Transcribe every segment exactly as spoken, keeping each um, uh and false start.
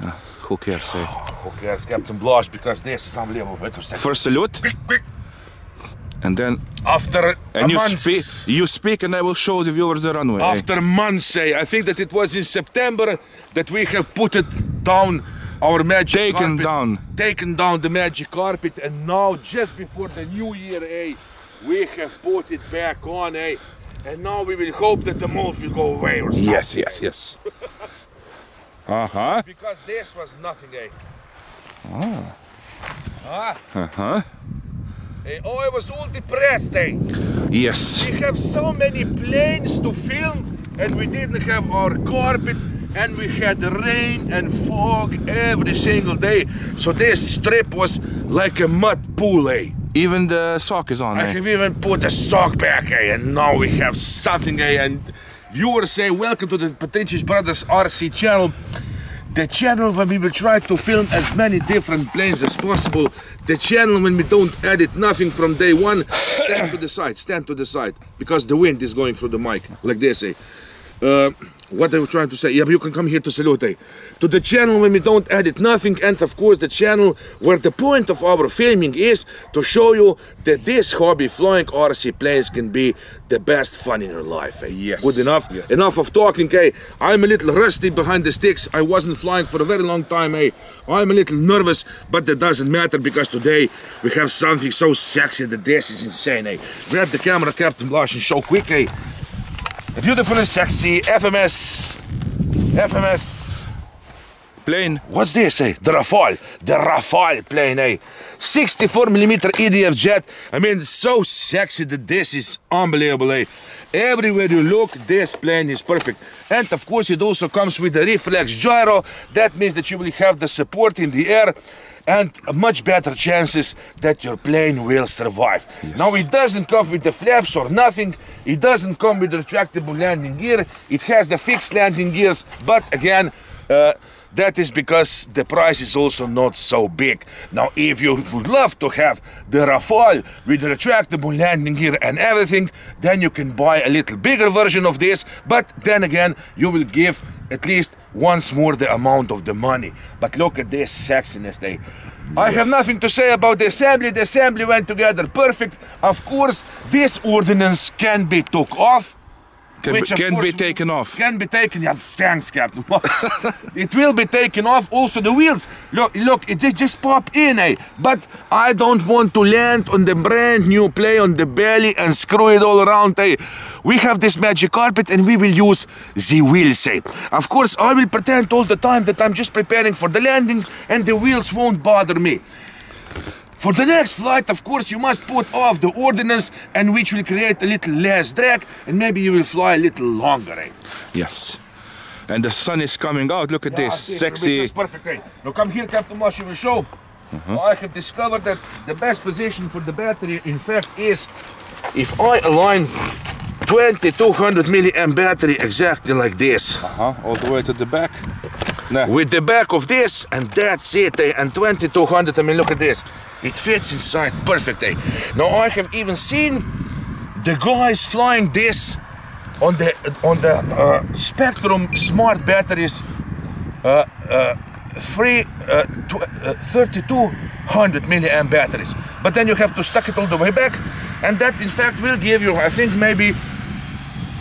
Yeah. Who cares, eh? Who cares, Captain Blaz, because there's some level of it. First salute. Quick, quick. And then after and a you month, speak, you speak, and I will show the viewers the runway. After eh? months, eh? I think that it was in September that we have put it down, our magic taken carpet, down, taken down the magic carpet, and now just before the new year, eh? We have put it back on, eh? And now we will hope that the mold will go away or something. Yes, yes, yes. uh huh. Because this was nothing, eh? Ah. Ah. Uh huh. Oh, I was all depressed, eh? Yes. We have so many planes to film, and we didn't have our carpet, and we had rain and fog every single day. So this strip was like a mud pool, eh? Even the sock is on, I eh? have even put a sock back, eh? And now we have something, eh? And viewers say, welcome to the Petrinčić Brothers R C channel. The channel when we will try to film as many different planes as possible. The channel when we don't edit nothing from day one. Stand to the side, stand to the side, because the wind is going through the mic, like they say. Uh, what are you trying to say? Yeah, but you can come here to salute. Eh? To the channel when we don't edit nothing, and of course the channel where the point of our filming is to show you that this hobby, flying R C planes, can be the best fun in your life. Eh? Yes. Good enough. Yes. Enough of talking. Eh? I'm a little rusty behind the sticks. I wasn't flying for a very long time. Eh? I'm a little nervous, but that doesn't matter because today we have something so sexy that this is insane. Eh? Grab the camera, Captain Blaz, and show quick. Eh? A beautiful and sexy F M S, F M S plane. What's this, eh? The Rafale, the Rafale plane, eh? sixty-four millimeter E D F jet. I mean, so sexy that this is unbelievable, eh? Everywhere you look, this plane is perfect. And of course, it also comes with the Reflex Gyro. That means that you will have the support in the air and much better chances that your plane will survive. Yes. Now it doesn't come with the flaps or nothing, it doesn't come with retractable landing gear, it has the fixed landing gears, but again, uh, that is because the price is also not so big. Now if you would love to have the Rafale with retractable landing gear and everything, then you can buy a little bigger version of this, but then again you will give at least once more the amount of the money. But look at this sexiness, eh? Yes. I have nothing to say about the assembly. The assembly went together perfect. Of course, this ordnance can be took off. Can, which be, can be taken off. Can be taken, yeah, thanks, Captain. It will be taken off. Also the wheels, look, look, it just pop in, eh? But I don't want to land on the brand new plane on the belly and screw it all around, eh? We have this magic carpet and we will use the wheels, eh? Of course, I will pretend all the time that I'm just preparing for the landing and the wheels won't bother me. For the next flight, of course, you must put off the ordnance, and which will create a little less drag, and maybe you will fly a little longer, eh? Yes. And the sun is coming out. Look at yeah, this, sexy. This is perfect, eh? Now come here, Captain Blaz, you will show. Uh -huh. I have discovered that the best position for the battery, in fact, is if I align twenty-two hundred milliamp battery exactly like this. Uh-huh, all the way to the back. Nah. With the back of this, and that's it, eh? And twenty-two hundred, I mean, look at this. It fits inside perfectly. Now I have even seen the guys flying this on the on the uh, Spectrum smart batteries, uh, uh, free uh, uh, thirty-two hundred milliamp batteries. But then you have to stack it all the way back, and that in fact will give you, I think, maybe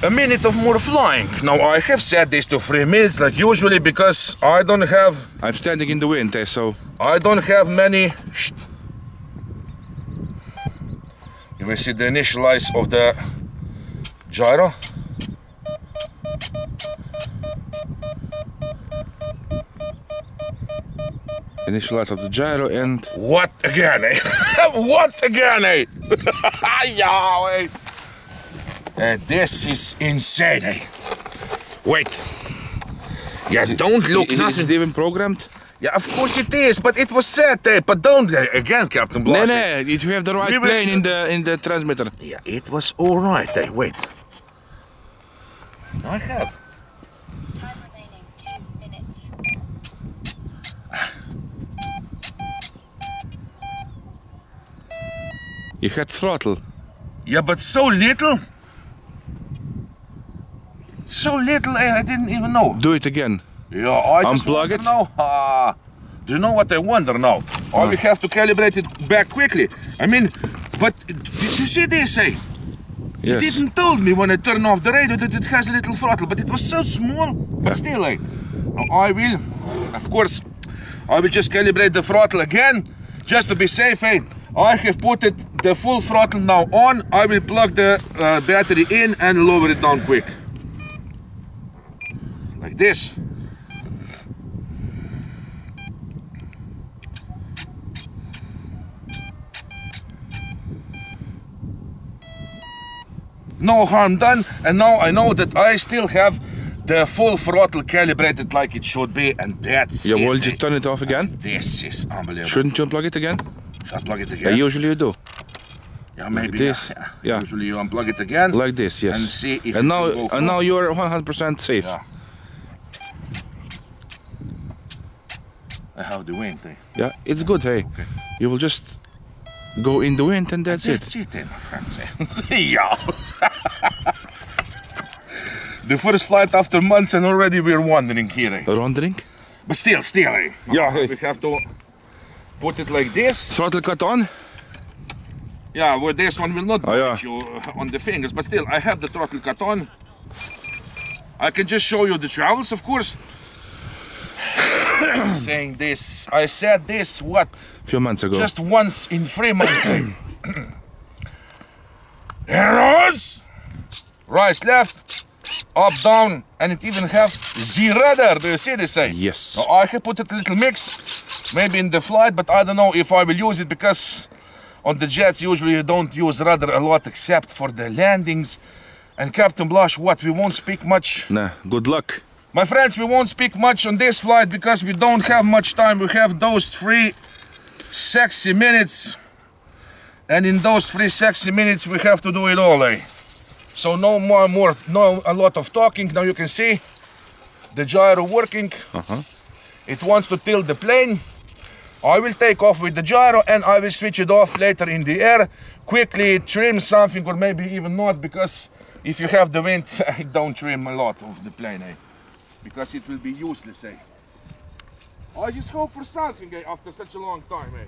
a minute of more flying. Now I have set this to three minutes like usually because I don't have. I'm standing in the wind, eh, so I don't have many. Shh. You will see the initialize of the gyro. Initialize of the gyro and... What again, eh? What again, eh? Yeah, eh? And this is insane, eh? Wait. Yeah, is don't it, look is nothing. Is it even programmed? Yeah, of course it is, but it was set, eh? But don't eh, again, Captain Blaz. No, no, you have the right we plane will... in the in the transmitter. Yeah, it was all right. Eh? Wait, I have. Time remaining two minutes. You had throttle. Yeah, but so little, so little. Eh? I didn't even know. Do it again. Yeah, I just unplug it now. Uh, do you know what I wonder now? Oh, we have to calibrate it back quickly. I mean, but did you see this, eh? Yes. You didn't told me when I turned off the radio that it has a little throttle, but it was so small. But yeah. Still, eh? I will, of course, I will just calibrate the throttle again, just to be safe, eh? I have put it the full throttle now on. I will plug the uh, battery in and lower it down quick. Like this. No harm done, and now I know that I still have the full throttle calibrated like it should be, and that's yeah, it. Yeah, well, you turn it off again? And this is unbelievable. Shouldn't you unplug it again? Should I plug it again? Yeah, usually you do. Yeah, maybe. Like this. Yeah. Yeah. Usually you unplug it again. Like this, yes. And see if and now, it will go and now you are one hundred percent safe. Yeah. I have the wind, eh? Yeah, it's good, hey. Okay. You will just go in the wind and that's, that's it. That's it, eh, my friends. Yeah. The first flight after months and already we're wandering here, eh? Wandering? But still, still, eh? Yeah, hey. We have to put it like this. Throttle cut on? Yeah, well, this one will not oh, touch yeah. you on the fingers, but still, I have the throttle cut on. I can just show you the travels, of course. I'm saying this, I said this, what? A few months ago. Just once in three months. Arrows! Right, left, up, down, and it even have the radar. Do you see this, eh? Yes. Now, I have put it a little mix. Maybe in the flight, but I don't know if I will use it because on the jets usually you don't use radar a lot except for the landings. And Captain Blaz, what, we won't speak much? Nah, good luck. My friends, we won't speak much on this flight because we don't have much time. We have those three sexy minutes. And in those three sexy minutes we have to do it all, eh? So no more, more, no a lot of talking. Now you can see the gyro working. Uh-huh. It wants to tilt the plane. I will take off with the gyro and I will switch it off later in the air. Quickly trim something or maybe even not, because if you have the wind, I don't trim a lot of the plane, eh? Because it will be useless, eh? I just hope for something, eh, after such a long time, eh?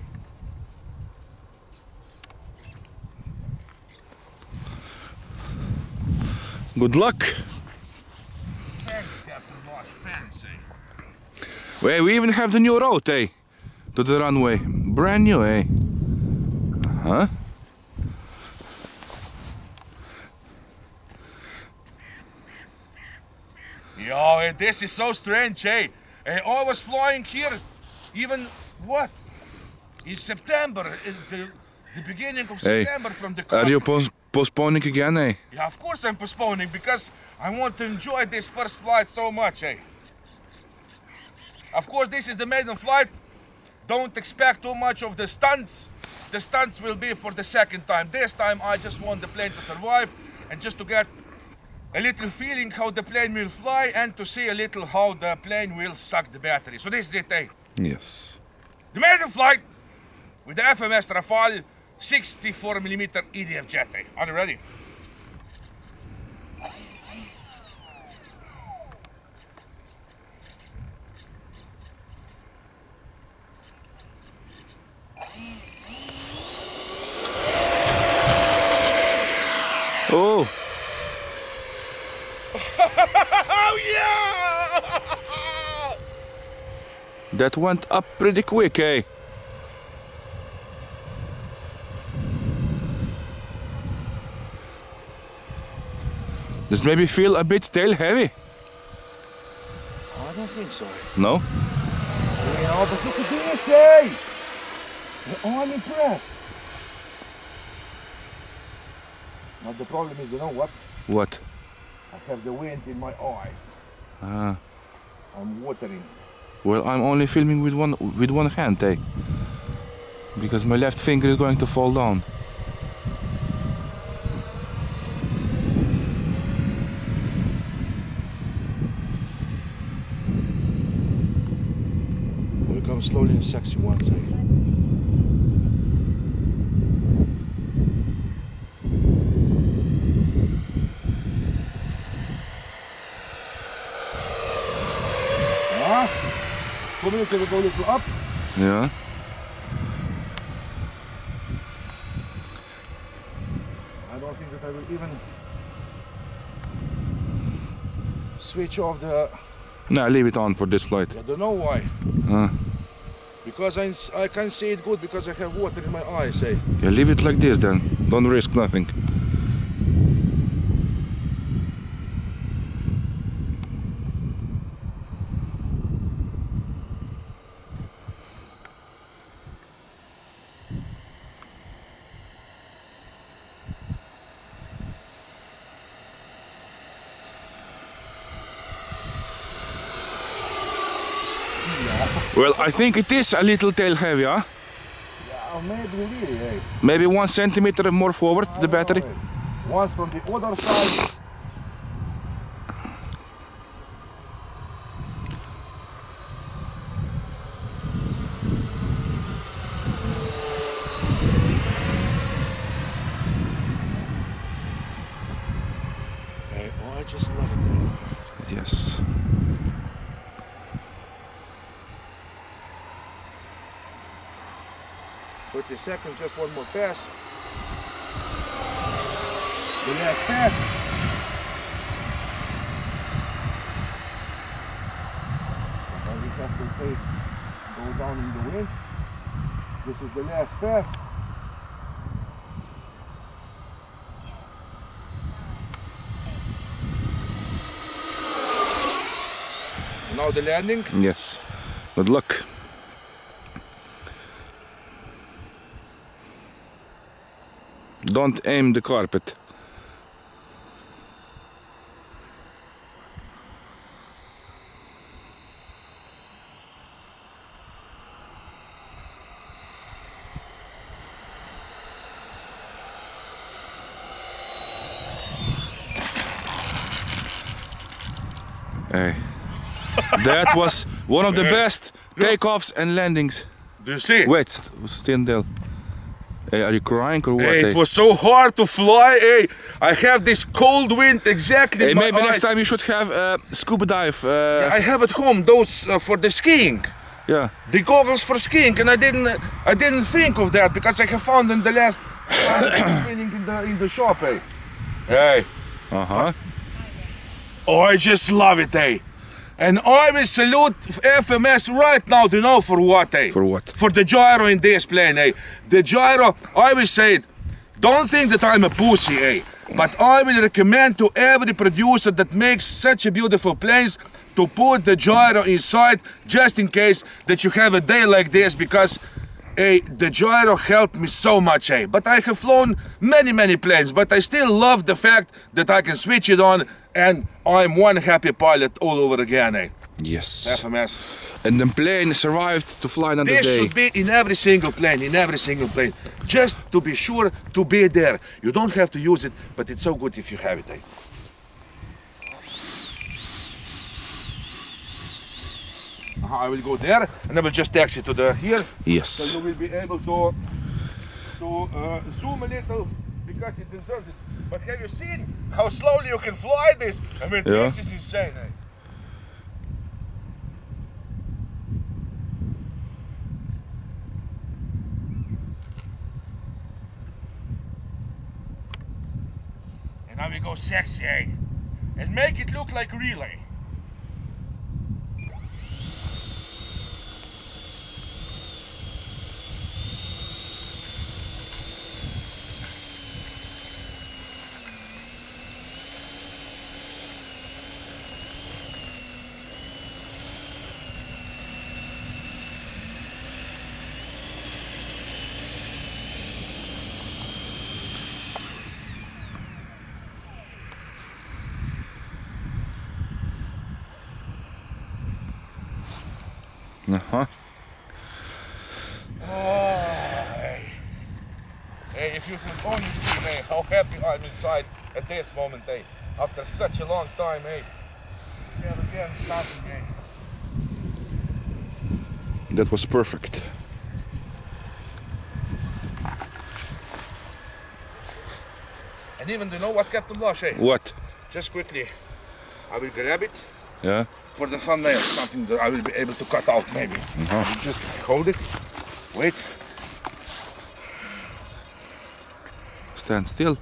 Good luck. Thanks, Captain Blaz, thanks, eh? Well, we even have the new route, eh? To the runway, brand new, eh? Huh? Yo, this is so strange, eh? I was flying here, even what? In September, in the, the beginning of September, hey, from the car. Are you post postponing again, eh? Yeah, of course I'm postponing because I want to enjoy this first flight so much, eh? Of course, this is the maiden flight. Don't expect too much of the stunts. The stunts will be for the second time. This time I just want the plane to survive and just to get a little feeling how the plane will fly and to see a little how the plane will suck the battery. So this is it, eh? Yes. The maiden flight with the F M S Rafale sixty-four millimeter E D F jet, eh? Are you ready? Oh! Oh yeah! That went up pretty quick, eh? This made me feel a bit tail heavy. I don't think so. No? Yeah, but look at this, eh? I'm impressed. But the problem is, you know what? What? I have the wind in my eyes. Ah. I'm watering. Well, I'm only filming with one with one hand, eh? Because my left finger is going to fall down. We'll come slowly and sexy once, eh? communicate with only to up. Yeah. I don't think that I will even switch off the... No, leave it on for this flight. I don't know why. Uh. Because I, I can't see it good because I have water in my eyes, eh? Okay, leave it like this then. Don't risk nothing. Well, I think it is a little tail heavy, huh? Yeah, maybe really, eh? Maybe one centimeter more forward, I the battery. Know, one from the other side. Okay, well, I just let it go. Yes. thirty seconds, just one more pass. The last pass. Now we have to take, go down in the wind. This is the last pass. Now the landing? Yes. Good luck. Don't aim the carpet. Hey. That was one of the best takeoffs and landings. Do you see? Wait, stand there. Hey, are you crying or what? Hey, it hey? was so hard to fly. Hey, I have this cold wind exactly. Hey, in my maybe eyes. Next time you should have uh, scuba dive. Uh... Yeah, I have at home those uh, for the skiing. Yeah. The goggles for skiing, and I didn't, uh, I didn't think of that because I have found them the last time in the in the shop. Hey. Hey. Uh huh. But, oh, I just love it. Hey. And I will salute F M S right now, do you know for what, eh? For what? For the gyro in this plane, eh? The gyro, I will say it, don't think that I'm a pussy, eh? But I will recommend to every producer that makes such a beautiful planes to put the gyro inside, just in case that you have a day like this, because eh, the gyro helped me so much, eh? But I have flown many, many planes, but I still love the fact that I can switch it on and I'm one happy pilot all over again, eh? Yes. F M S. And the plane survived to fly another this day. This should be in every single plane, in every single plane. Just to be sure to be there. You don't have to use it, but it's so good if you have it, eh? Uh-huh, I will go there, and I will just taxi to the here. Yes. So you will be able to, to uh, zoom a little, because it deserves it. But have you seen how slowly you can fly this? I mean, yeah. This is insane, eh? And now we go sexy, eh? And make it look like relay. Uh-huh. Oh, hey, if you could only see me, how happy I'm inside at this moment, hey. After such a long time, hey. We have again something, hey. That was perfect. And even, do you know what, Captain Blaz, hey? What? Just quickly, I will grab it. Yeah. For the thumbnail, something that I will be able to cut out maybe. Uh-huh. Just hold it. Wait. Stand still.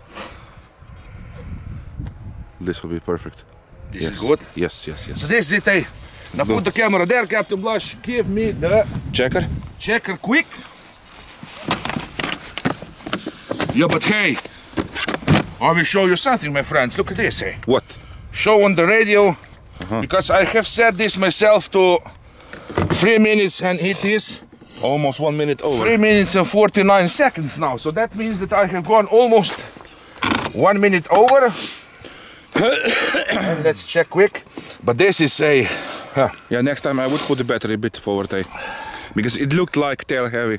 This will be perfect. This yes. is good? Yes, yes, yes. So this is it, eh? Now good. Put the camera there, Capt Blaz. Give me the... Checker? Checker, quick. Yeah, but hey. I will show you something, my friends. Look at this, eh? What? Show on the radio. Uh-huh. Because I have set this myself to three minutes and it is... almost one minute over. three minutes and forty-nine seconds now. So that means that I have gone almost one minute over. And let's check quick. But this is a... Huh. Yeah, next time I would put the battery a bit forward, eh? Because it looked like tail heavy.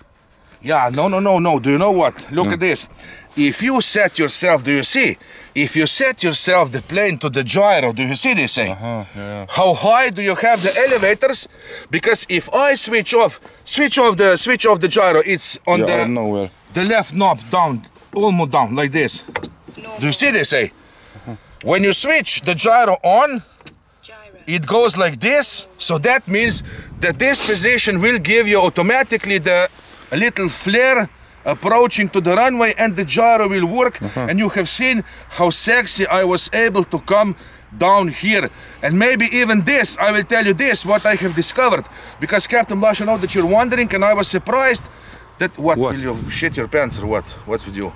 Yeah, no, no, no, no. Do you know what? Look no. at this. If you set yourself, do you see? If you set yourself the plane to the gyro, do you see this, eh? Uh-huh, yeah. How high do you have the elevators? Because if I switch off, switch off the switch off the gyro, it's on yeah, the nowhere. The left knob down, almost down, like this. No. Do you see this, eh? Uh-huh. When you switch the gyro on, it goes like this, so that means that this position will give you automatically the little flare approaching to the runway and the gyro will work. Uh-huh. And you have seen how sexy I was able to come down here. And maybe even this, I will tell you this, what I have discovered. Because Capt Blaz, I know that you're wondering and I was surprised that... What, what? Will you shit your pants or what? What's with you?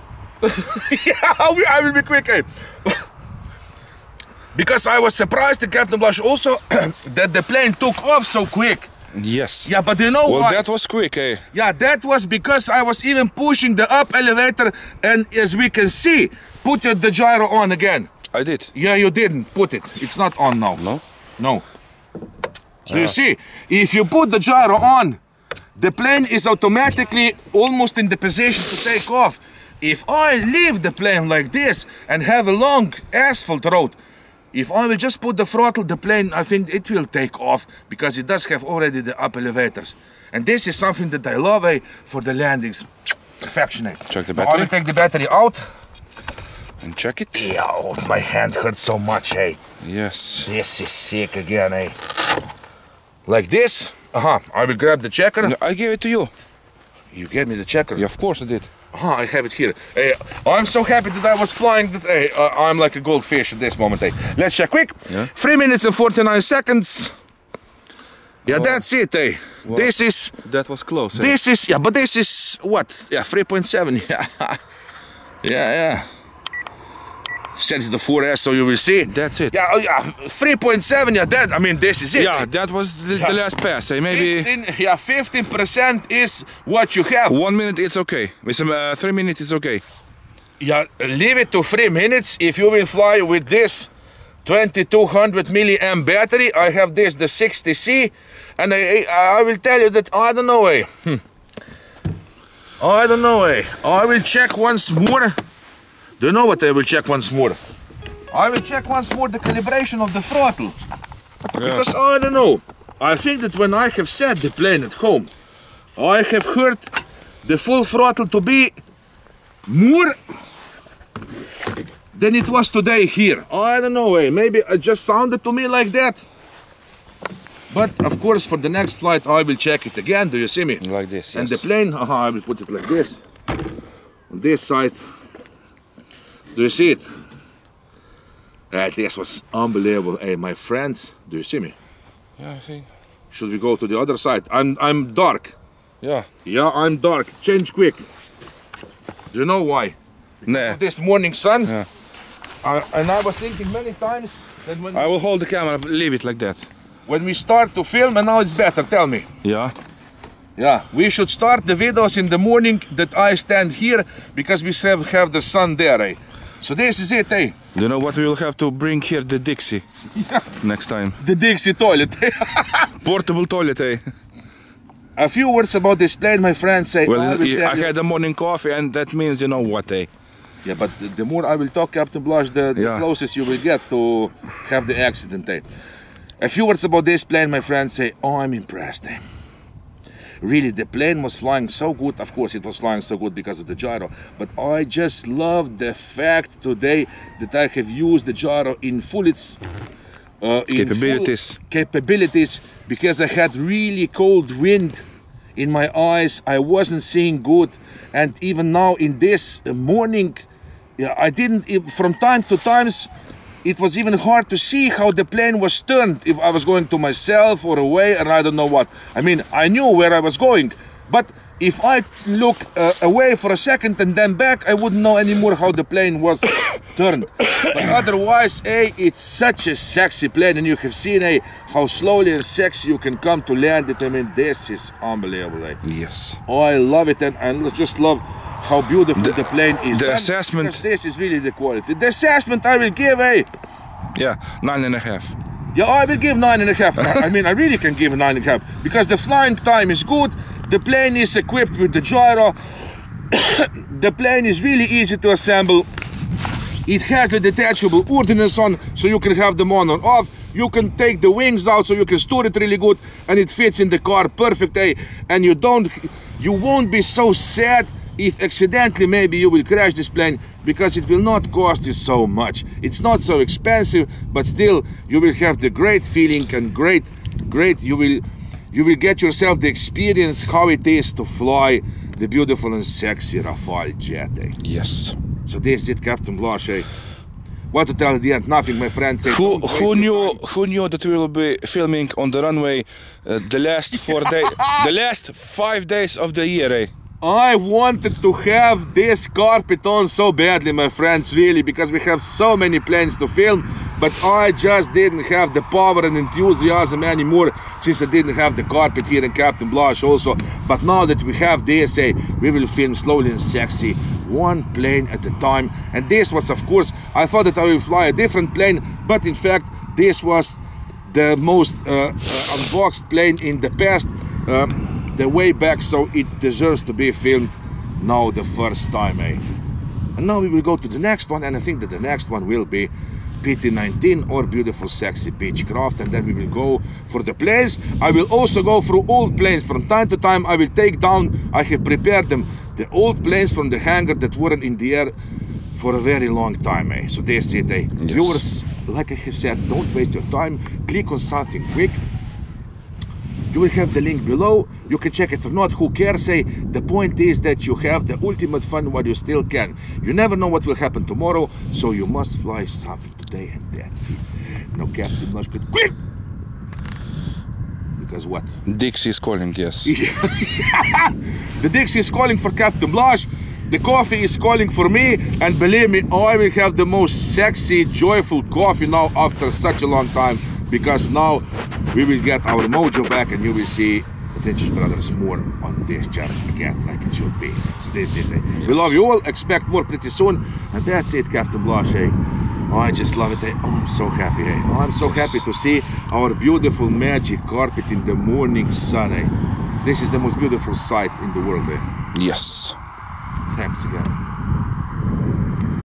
Yeah, I will be quick, eh? Because I was surprised, and Capt Blaz also, that the plane took off so quick. Yes. Yeah, but you know what? Well, that was quick, eh? Yeah, that was because I was even pushing the up elevator, and as we can see, put the gyro on again. I did. Yeah, you didn't put it. It's not on now. No? No. Yeah. Do you see? If you put the gyro on, the plane is automatically almost in the position to take off. If I leave the plane like this and have a long asphalt road, if I will just put the throttle, the plane, I think it will take off because it does have already the up elevators. And this is something that I love, eh, for the landings. Perfectionate. Check the battery. Now I will take the battery out. And check it. Yeah, oh, my hand hurts so much, eh? Yes. This is sick again, eh? Like this. Uh-huh. I will grab the checker. No, I gave it to you. You gave me the checker? Yeah, of course I did. Ah, I have it here. Uh, I'm so happy that I was flying. That uh, uh, I'm like a goldfish at this moment. Uh. Let's check quick. Yeah. three minutes and forty-nine seconds. Yeah, oh. That's it. Uh. Well, this is... That was close. This eh? is... Yeah, but this is... What? Yeah, three point seven. Yeah, yeah, yeah. Send it to four S so you will see. That's it. Yeah, yeah, three point seven. Yeah, that... I mean, this is it. Yeah, eh? That was the, yeah. the last pass. Eh? Maybe... fifteen, yeah, fifteen percent is what you have. One minute, it's okay. With some, uh, three minutes, it's okay. Yeah, leave it to three minutes. If you will fly with this twenty-two hundred milliamp battery, I have this, the sixty C, and I, I will tell you that I don't know, eh? Hmm. I don't know, eh? I will check once more. Do you know what I will check once more? I will check once more the calibration of the throttle. Yeah. Because I don't know. I think that when I have set the plane at home, I have heard the full throttle to be more than it was today here. I don't know, eh? Maybe it just sounded to me like that. But of course for the next flight I will check it again. Do you see me? Like this, yes. And the plane, uh-huh, I will put it like this. On this side. Do you see it? Uh, this was unbelievable. Hey, my friends, do you see me? Yeah, I see. Should we go to the other side? I'm, I'm dark. Yeah. Yeah, I'm dark. Change quick. Do you know why? Nah. This morning sun. Yeah. I, and I was thinking many times that when... I will hold the camera, leave it like that. When we start to film, and now it's better, tell me. Yeah. Yeah, we should start the videos in the morning that I stand here, because we have the sun there, eh? So this is it, eh? You know what we will have to bring here? The Dixie. Yeah. Next time. The Dixie toilet. Portable toilet, eh? A few words about this plane, my friends, eh? Well, I, I had a morning coffee and that means you know what, eh? Yeah, but the more I will talk, Capt Blaz, the, the yeah. closest you will get to have the accident, eh? A few words about this plane, my friends, eh? Oh, I'm impressed, eh? Really, the plane was flying so good. Of course, it was flying so good because of the gyro. But I just love the fact today that I have used the gyro in full its uh, in capabilities. capabilities because I had really cold wind in my eyes. I wasn't seeing good, and even now in this morning, yeah, I didn't. From time to times, it was even hard to see how the plane was turned, if I was going to myself or away, and I don't know what. I mean, I knew where I was going, but if I look uh, away for a second and then back, I wouldn't know anymore how the plane was turned. But otherwise, A, it's such a sexy plane, and you have seen A, how slowly and sexy you can come to land it. I mean, this is unbelievable. A. Yes. Oh, I love it, and I just love how beautiful the, the plane is. The and assessment. This is really the quality. The assessment I will give A. Yeah, nine and a half. Yeah, I will give nine and a half. I mean, I really can give nine and a half because the flying time is good. The plane is equipped with the gyro. The plane is really easy to assemble. It has the detachable ordnance on, so you can have them on or off. You can take the wings out, so you can store it really good, and it fits in the car perfect, eh? And you don't, you won't be so sad if accidentally maybe you will crash this plane, because it will not cost you so much. It's not so expensive, but still you will have the great feeling and great, great, you will You will get yourself the experience how it is to fly the beautiful and sexy Rafale jet. Eh? Yes. So this is it, Capt Blaz. Eh? What to tell at the end? Nothing, my friends. Eh? Who, who knew? Who knew that we will be filming on the runway uh, the last four days, the last five days of the year? Eh? I wanted to have this carpet on so badly, my friends, really, because we have so many planes to film, but I just didn't have the power and enthusiasm anymore since I didn't have the carpet here in Capt Blaz also. But now that we have this, eh, we will film slowly and sexy, one plane at a time. And this was, of course, I thought that I will fly a different plane, but in fact, this was the most uh, uh, unboxed plane in the past. Um, the way back, so it deserves to be filmed now the first time, eh? And now we will go to the next one, and I think that the next one will be P T nineteen or beautiful sexy Beechcraft, and then we will go for the planes. I will also go through old planes from time to time. I will take down, I have prepared them, the old planes from the hangar that weren't in the air for a very long time, eh? So that's it, eh? Yes. Viewers, like I have said, don't waste your time, click on something quick. You will have the link below, you can check it or not, who cares, eh? The point is that you have the ultimate fun while you still can. You never know what will happen tomorrow, so you must fly something today, and that's it. No, Capt Blaz, quick! Because what? Dixie is calling, yes. The Dixie is calling for Capt Blaz, the coffee is calling for me, and believe me, I will have the most sexy, joyful coffee now after such a long time, because now we will get our mojo back, and you will see Petrinčić Brothers more on this channel again, like it should be. So that's it. Eh? Yes. We love you all. Expect more pretty soon. And that's it, Capt Blaz. Eh? Oh, I just love it. Eh? Oh, I'm so happy. Eh? Oh, I'm so yes. happy to see our beautiful magic carpet in the morning sun. Eh? This is the most beautiful sight in the world. Eh? Yes. Thanks again.